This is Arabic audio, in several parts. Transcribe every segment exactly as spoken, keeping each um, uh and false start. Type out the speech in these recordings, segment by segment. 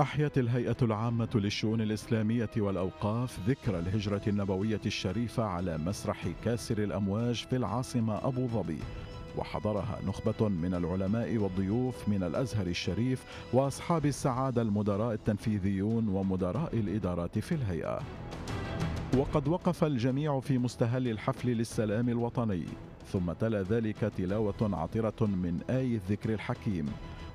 أحيت الهيئة العامة للشؤون الإسلامية والأوقاف ذكرى الهجرة النبوية الشريفة على مسرح كاسر الأمواج في العاصمة أبو ظبي، وحضرها نخبة من العلماء والضيوف من الأزهر الشريف وأصحاب السعادة المدراء التنفيذيون ومدراء الإدارات في الهيئة. وقد وقف الجميع في مستهل الحفل للسلام الوطني، ثم تلا ذلك تلاوة عطرة من آي الذكر الحكيم،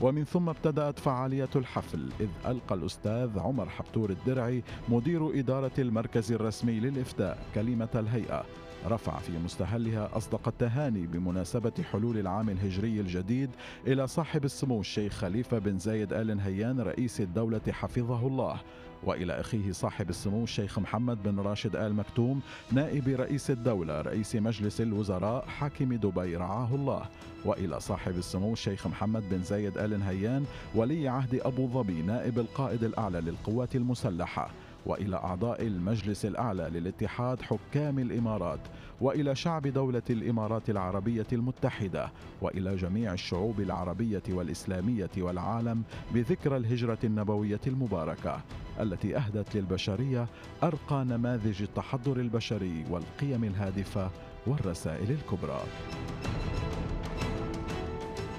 ومن ثم ابتدأت فعالية الحفل، إذ ألقى الأستاذ عمر حبتور الدرعي مدير إدارة المركز الرسمي للإفتاء كلمة الهيئة، رفع في مستهلها أصدق التهاني بمناسبة حلول العام الهجري الجديد إلى صاحب السمو الشيخ خليفة بن زايد آل نهيان رئيس الدولة حفظه الله، وإلى أخيه صاحب السمو الشيخ محمد بن راشد آل مكتوم نائب رئيس الدولة رئيس مجلس الوزراء حاكم دبي رعاه الله، وإلى صاحب السمو الشيخ محمد بن زايد آل نهيان ولي عهد أبو ظبي نائب القائد الأعلى للقوات المسلحة، وإلى أعضاء المجلس الأعلى للاتحاد حكام الإمارات، وإلى شعب دولة الإمارات العربية المتحدة، وإلى جميع الشعوب العربية والإسلامية والعالم بذكرى الهجرة النبوية المباركة التي أهدت للبشرية أرقى نماذج التحضر البشري والقيم الهادفة والرسائل الكبرى.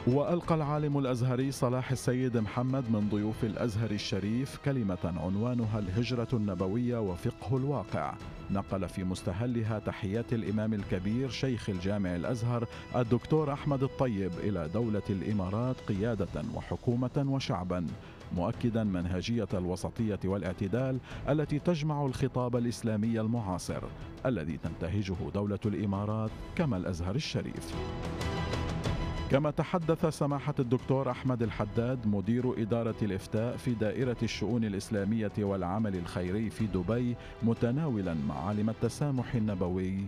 وألقى العالم الأزهري صلاح السيد محمد من ضيوف الأزهر الشريف كلمة عنوانها الهجرة النبوية وفقه الواقع، نقل في مستهلها تحيات الإمام الكبير شيخ الجامع الأزهر الدكتور أحمد الطيب إلى دولة الإمارات قيادة وحكومة وشعبا، مؤكدا منهجية الوسطية والاعتدال التي تجمع الخطاب الإسلامي المعاصر الذي تنتهجه دولة الإمارات كما الأزهر الشريف. كما تحدث سماحة الدكتور أحمد الحداد مدير إدارة الإفتاء في دائرة الشؤون الإسلامية والعمل الخيري في دبي متناولا معالم التسامح النبوي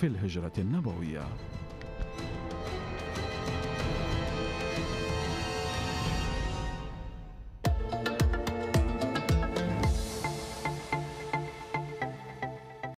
في الهجرة النبوية.